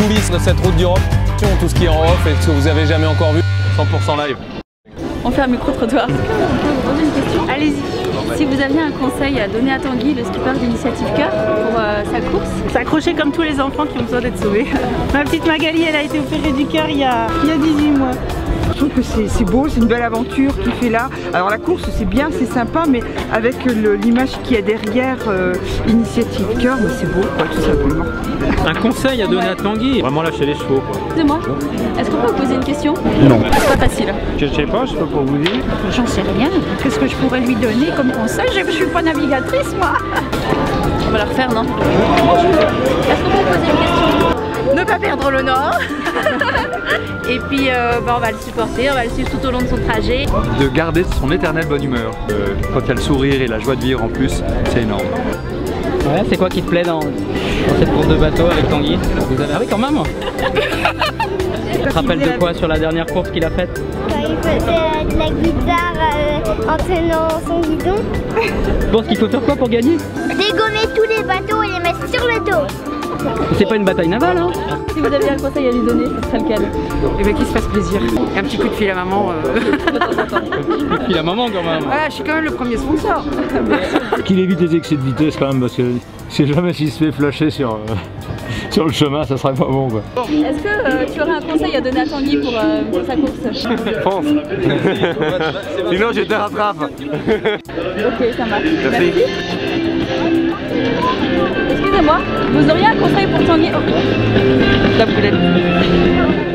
coulisses de cette route d'Europe, tout ce qui est en off et ce que vous n'avez jamais encore vu, 100% live. On fait un micro-trottoir. Est-ce qu'on peut vous poser une question? Allez-y. Si vous aviez un conseil à donner à Tanguy, le skipper d'Initiative Cœur, pour sa course? S'accrocher comme tous les enfants qui ont besoin d'être sauvés. Ma petite Magali, elle a été opérée du cœur il y a 18 mois. Je trouve que c'est beau, c'est une belle aventure qu'il fait là. Alors la course c'est bien, c'est sympa, mais avec l'image qu'il y a derrière Initiative Cœur, bah, c'est beau quoi, tout simplement. Un conseil à donner à Tanguy, vraiment lâcher les chevaux quoi. Excusez-moi, est-ce qu'on peut vous poser une question? Non. C'est pas facile. Je sais pas, je peux pas vous dire. J'en sais rien. Qu'est-ce que je pourrais lui donner comme conseil? Je suis pas navigatrice moi. On va la refaire, non? Est-ce qu'on peut vous poser une question? Ne pas perdre le nord. Et puis on va le supporter, on va le suivre tout au long de son trajet. De garder son éternelle bonne humeur. Quand il y a le sourire et la joie de vivre en plus, c'est énorme. Ouais, c'est quoi qui te plaît dans cette course de bateau avec Tanguy? Vous avez... Ah oui quand même. Tu te rappelles de quoi sur la dernière course qu'il a faite? Quand il faisait de la guitare en tenant son guidon. Tu penses qu'il faut faire quoi pour gagner? Dégommer tous les bateaux et les mettre sur le dos. C'est pas une bataille navale hein. Si vous aviez un conseil à lui donner, ce serait lequel? Et bien qu'il se fasse plaisir. Un petit coup de fil à maman. Un petit coup de fil à maman quand même. Ouais, je suis quand même le premier sponsor. Qu'il évite les excès de vitesse quand même, parce que si jamais s'il se fait flasher sur le chemin, ça serait pas bon quoi. Est-ce que tu aurais un conseil à donner à Tanguy pour sa course? Je pense. Sinon je te rattrape. Ok, ça marche. Merci. Excusez-moi, vous auriez un conseil pour Tanguy? Oh. La boulette.